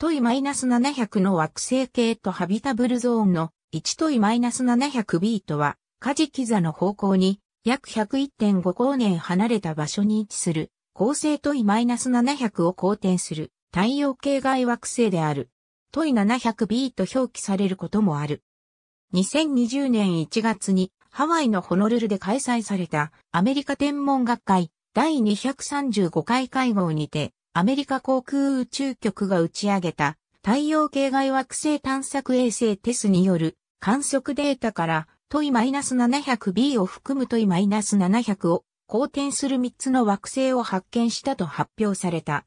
トイ-700 の惑星系とハビタブルゾーンの1トイ-700b とは、カジキ座の方向に約 101.5 光年離れた場所に位置する、恒星トイ-700を公転する太陽系外惑星である。トイ-700b と表記されることもある。2020年1月にハワイのホノルルで開催されたアメリカ天文学会第235回会合にてアメリカ航空宇宙局が打ち上げた太陽系外惑星探索衛星テスによる観測データからトイ-700b を含むトイ-700を公転する3つの惑星を発見したと発表された。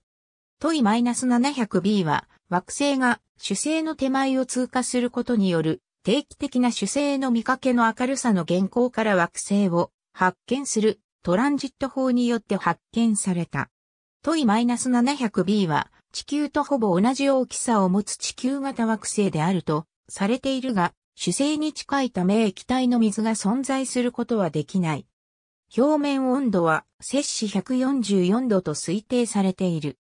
トイ-700b は惑星が主星の手前を通過することによる定期的な主星の見かけの明るさの現行から惑星を発見するトランジット法によって発見された。トイ-700b は地球とほぼ同じ大きさを持つ地球型惑星であるとされているが、主星に近いため液体の水が存在することはできない。表面温度は摂氏144度と推定されている。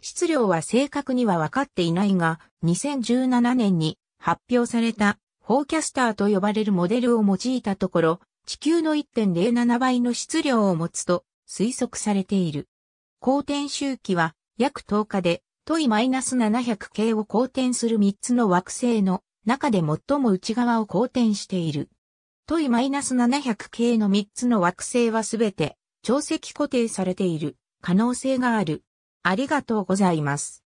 質量は正確には分かっていないが、2017年に発表されたフォーキャスターと呼ばれるモデルを用いたところ、地球の 1.07 倍の質量を持つと推測されている。公転周期は約10日で、トイ-700 系を公転する3つの惑星の中で最も内側を公転している。トイ-700 系の3つの惑星はすべて潮汐固定されている可能性がある。ありがとうございます。